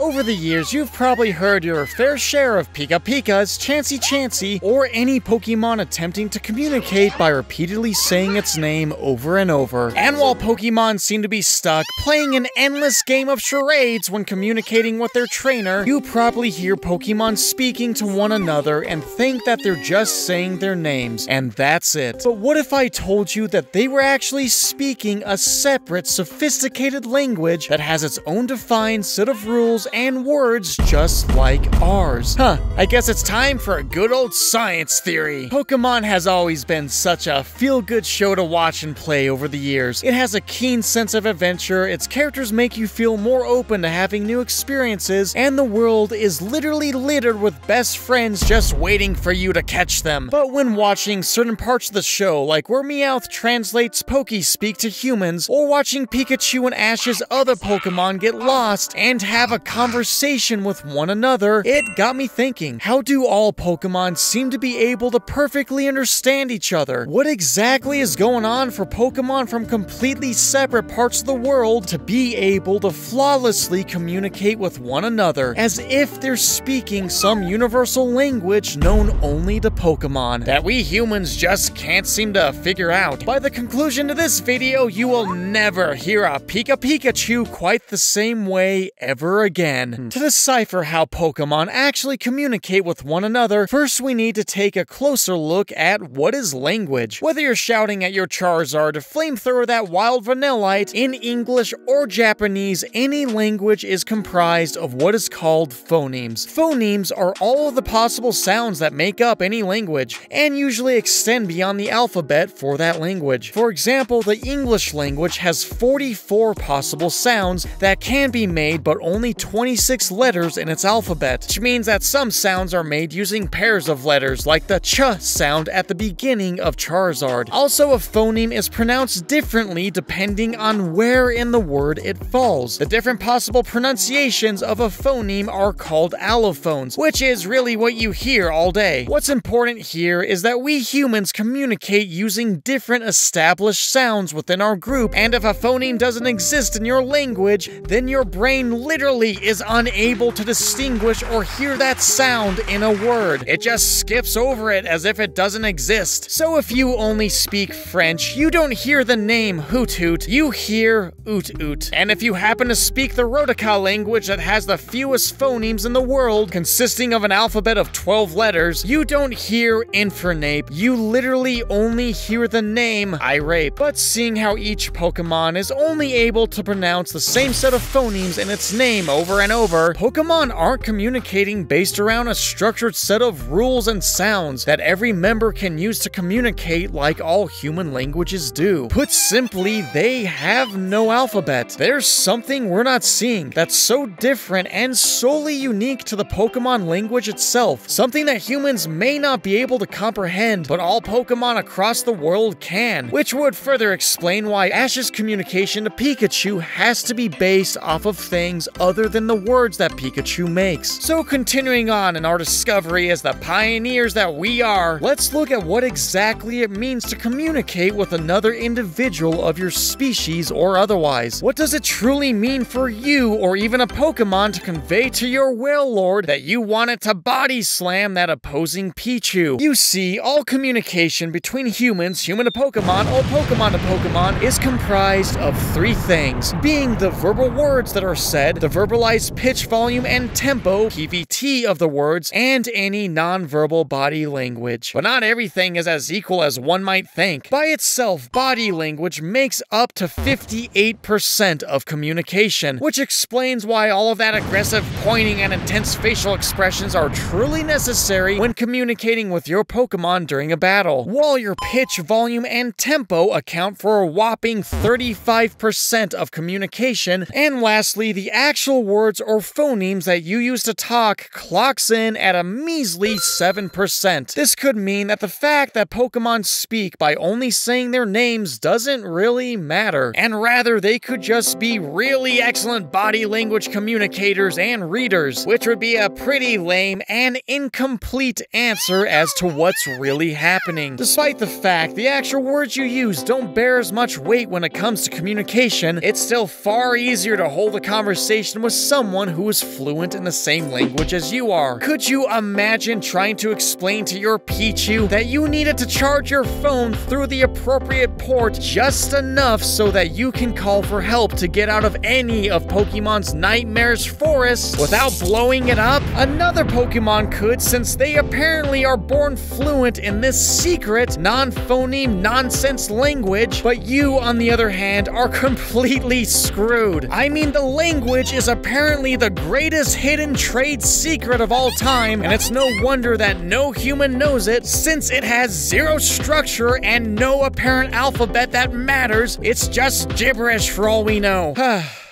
Over the years, you've probably heard your fair share of Pika Pikas, Chansey, or any Pokemon attempting to communicate by repeatedly saying its name over and over. And while Pokemon seem to be stuck playing an endless game of charades when communicating with their trainer, you probably hear Pokemon speaking to one another and think that they're just saying their names, and that's it. But what if I told you that they were actually speaking a separate, sophisticated language that has its own defined set of rules and words just like ours? Huh, I guess it's time for a good old science theory. Pokemon has always been such a feel-good show to watch and play over the years. It has a keen sense of adventure, its characters make you feel more open to having new experiences, and the world is literally littered with best friends just waiting for you to catch them. But when watching certain parts of the show, like where Meowth translates Poke-speak to humans, or watching Pikachu and Ash's other Pokemon get lost and have a conversation with one another, it got me thinking, how do all Pokemon seem to be able to perfectly understand each other? What exactly is going on for Pokemon from completely separate parts of the world to be able to flawlessly communicate with one another, as if they're speaking some universal language known only to Pokemon that we humans just can't seem to figure out? By the conclusion of this video, you will never hear a Pika Pikachu quite the same way ever again. To decipher how Pokemon actually communicate with one another, first we need to take a closer look at what is language. Whether you're shouting at your Charizard to flamethrower that wild Vanillite, in English or Japanese, any language is comprised of what is called phonemes. Phonemes are all of the possible sounds that make up any language, and usually extend beyond the alphabet for that language. For example, the English language has 44 possible sounds that can be made, but only 26 letters in its alphabet, which means that some sounds are made using pairs of letters, like the ch sound at the beginning of Charizard. Also, a phoneme is pronounced differently depending on where in the word it falls. The different possible pronunciations of a phoneme are called allophones, which is really what you hear all day. What's important here is that we humans communicate using different established sounds within our group, and if a phoneme doesn't exist in your language, then your brain literally is unable to distinguish or hear that sound in a word. It just skips over it as if it doesn't exist. So if you only speak French, you don't hear the name Hoot Hoot, you hear Oot Oot. And if you happen to speak the Rotokas language that has the fewest phonemes in the world, consisting of an alphabet of 12 letters, you don't hear Infernape, you literally only hear the name Irate. But seeing how each Pokemon is only able to pronounce the same set of phonemes in its name over and over, Pokemon aren't communicating based around a structured set of rules and sounds that every member can use to communicate like all human languages do. Put simply, they have no alphabet. There's something we're not seeing that's so different and solely unique to the Pokemon language itself, something that humans may not be able to comprehend, but all Pokemon across the world can, which would further explain why Ash's communication to Pikachu has to be based off of things other than the words that Pikachu makes. So continuing on in our discovery as the pioneers that we are, let's look at what exactly it means to communicate with another individual of your species or otherwise. What does it truly mean for you or even a Pokemon to convey to your whale lord that you wanted to body slam that opposing Pichu? You see, all communication between humans, human to Pokemon, or Pokemon to Pokemon is comprised of three things, being the verbal words that are said, the verbalized pitch, volume, and tempo, PVT of the words, and any non-verbal body language. But not everything is as equal as one might think. By itself, body language makes up to 58% of communication, which explains why all of that aggressive pointing and intense facial expressions are truly necessary when communicating with your Pokemon during a battle, while your pitch, volume, and tempo account for a whopping 35% of communication. And lastly, the actual words or phonemes that you use to talk clocks in at a measly 7%. This could mean that the fact that Pokemon speak by only saying their names doesn't really matter, and rather they could just be really excellent body language communicators and readers, which would be a pretty lame and incomplete answer as to what's really happening. Despite the fact the actual words you use don't bear as much weight when it comes to communication, it's still far easier to hold a conversation with someone who is fluent in the same language as you are. Could you imagine trying to explain to your Pichu that you needed to charge your phone through the appropriate port just enough so that you can call for help to get out of any of Pokemon's nightmares forests without blowing it up? Another Pokemon could, since they apparently are born fluent in this secret, non-phoneme, nonsense language, but you, on the other hand, are completely screwed. I mean, the language is apparently the greatest hidden trade secret of all time, and it's no wonder that no human knows it, since it has zero structure and no apparent alphabet that matters. It's just gibberish for all we know.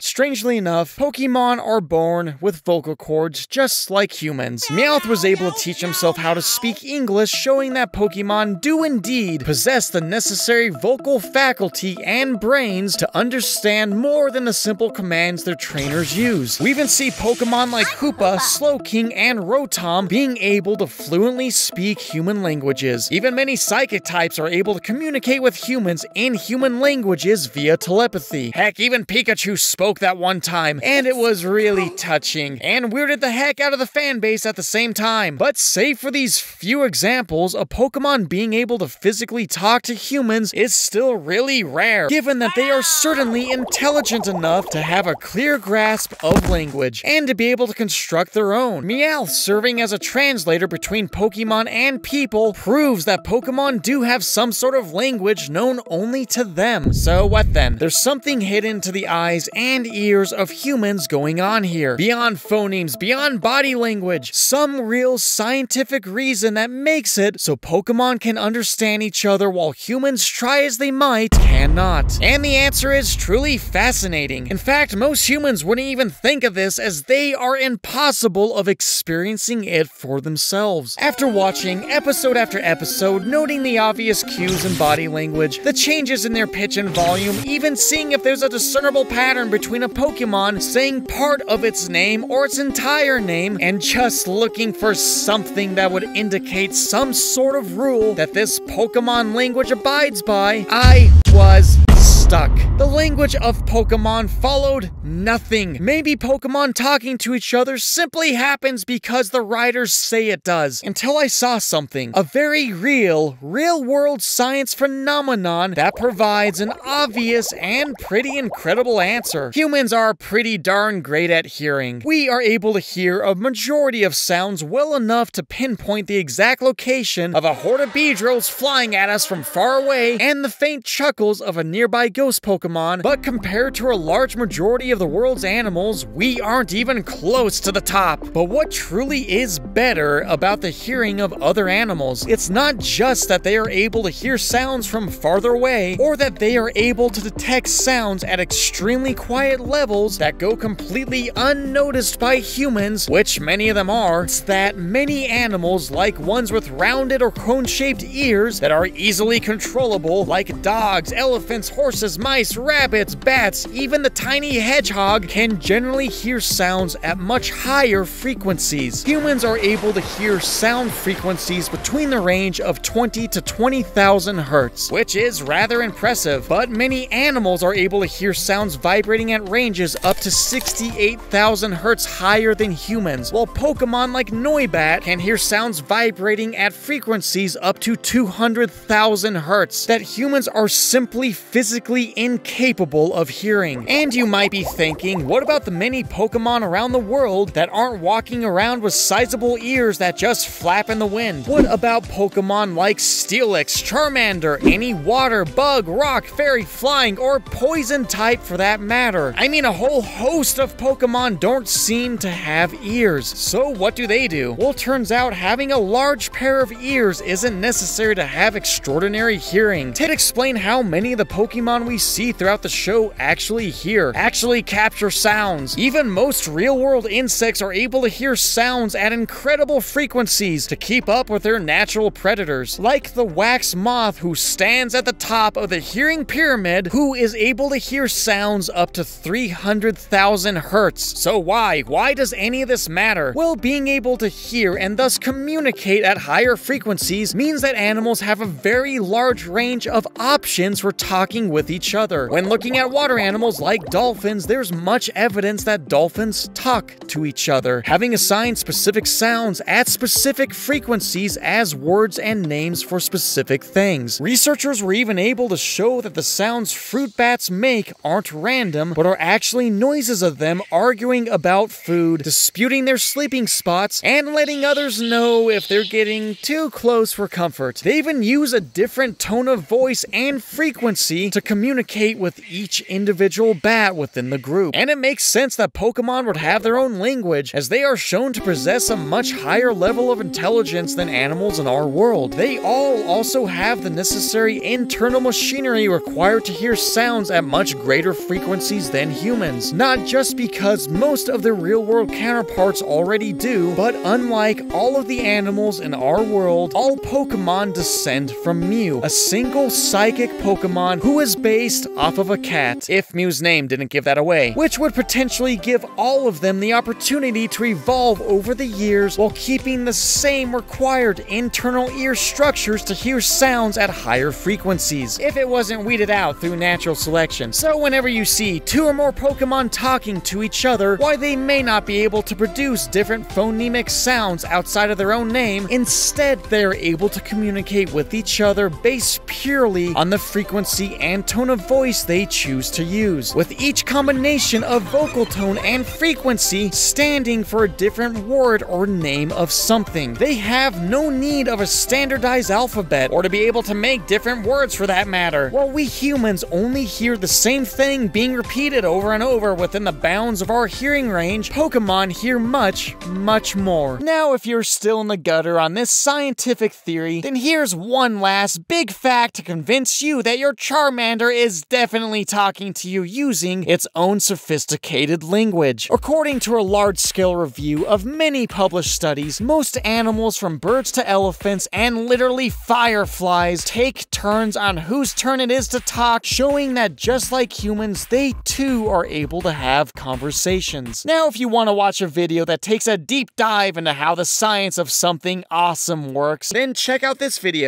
Strangely enough, Pokemon are born with vocal cords just like humans. Meowth was able to teach himself how to speak English, showing that Pokemon do indeed possess the necessary vocal faculty and brains to understand more than the simple commands their trainers use. We even see Pokemon like Hoopa, Slowking, and Rotom being able to fluently speak human languages. Even many psychic types are able to communicate with humans in human languages via telepathy. Heck, even Pikachu spoke that one time, and it was really touching and weirded the heck out of the fan base at the same time. But save for these few examples, a Pokemon being able to physically talk to humans is still really rare, given that they are certainly intelligent enough to have a clear grasp of language and to be able to construct their own. Meowth serving as a translator between Pokemon and people proves that Pokemon do have some sort of language known only to them. So what then? There's something hidden to the eyes and ears of humans going on here. Beyond phonemes, beyond body language, some real scientific reason that makes it so Pokemon can understand each other while humans, try as they might, cannot. And the answer is truly fascinating. In fact, most humans wouldn't even think of this, as they are impossible of experiencing it for themselves. After watching episode after episode, noting the obvious cues in body language, the changes in their pitch and volume, even seeing if there's a discernible pattern between a Pokemon saying part of its name or its entire name, and just looking for something that would indicate some sort of rule that this Pokemon language abides by, I was stuck. The language of Pokemon followed nothing. Maybe Pokemon talking to each other simply happens because the writers say it does. Until I saw something, a very real-world science phenomenon that provides an obvious and pretty incredible answer. Humans are pretty darn great at hearing. We are able to hear a majority of sounds well enough to pinpoint the exact location of a horde of Beedrills flying at us from far away and the faint chuckles of a nearby Ghost Pokemon, but compared to a large majority of the world's animals, we aren't even close to the top. But what truly is better about the hearing of other animals? It's not just that they are able to hear sounds from farther away, or that they are able to detect sounds at extremely quiet levels that go completely unnoticed by humans, which many of them are. It's that many animals, like ones with rounded or cone-shaped ears that are easily controllable, like dogs, elephants, horses, mice, rabbits, bats, even the tiny hedgehog, can generally hear sounds at much higher frequencies. Humans are able to hear sound frequencies between the range of 20 to 20,000 hertz, which is rather impressive, but many animals are able to hear sounds vibrating at ranges up to 68,000 hertz higher than humans, while Pokemon like Noibat can hear sounds vibrating at frequencies up to 200,000 hertz that humans are simply physically incapable of hearing. And you might be thinking, what about the many Pokemon around the world that aren't walking around with sizable ears that just flap in the wind? What about Pokemon like Steelix, Charmander, any water, bug, rock, fairy, flying, or poison type for that matter? I mean, a whole host of Pokemon don't seem to have ears. So what do they do? Well, turns out having a large pair of ears isn't necessary to have extraordinary hearing. Ted explained how many of the Pokemon we see throughout the show actually hear, actually capture sounds. Even most real-world insects are able to hear sounds at incredible frequencies to keep up with their natural predators, like the wax moth who stands at the top of the hearing pyramid, who is able to hear sounds up to 300,000 hertz. So why does any of this matter? Well, being able to hear and thus communicate at higher frequencies means that animals have a very large range of options for talking with each each other. When looking at water animals like dolphins, there's much evidence that dolphins talk to each other, having assigned specific sounds at specific frequencies as words and names for specific things. Researchers were even able to show that the sounds fruit bats make aren't random, but are actually noises of them arguing about food, disputing their sleeping spots, and letting others know if they're getting too close for comfort. They even use a different tone of voice and frequency to communicate with each individual bat within the group. And it makes sense that Pokemon would have their own language, as they are shown to possess a much higher level of intelligence than animals in our world. They all also have the necessary internal machinery required to hear sounds at much greater frequencies than humans, not just because most of their real-world counterparts already do, but unlike all of the animals in our world, all Pokemon descend from Mew, a single psychic Pokemon who is based off of a cat, if Mew's name didn't give that away, which would potentially give all of them the opportunity to evolve over the years while keeping the same required internal ear structures to hear sounds at higher frequencies, if it wasn't weeded out through natural selection. So whenever you see two or more Pokemon talking to each other, why they may not be able to produce different phonemic sounds outside of their own name, instead they're able to communicate with each other based purely on the frequency and tone of voice they choose to use, with each combination of vocal tone and frequency standing for a different word or name of something. They have no need of a standardized alphabet, or to be able to make different words for that matter. While we humans only hear the same thing being repeated over and over within the bounds of our hearing range, Pokemon hear much, much more. Now, if you're still in the gutter on this scientific theory, then here's one last big fact to convince you that your Charmander is definitely talking to you using its own sophisticated language. According to a large-scale review of many published studies, most animals from birds to elephants and literally fireflies take turns on whose turn it is to talk, showing that just like humans, they too are able to have conversations. Now, if you want to watch a video that takes a deep dive into how the science of something awesome works, then check out this video.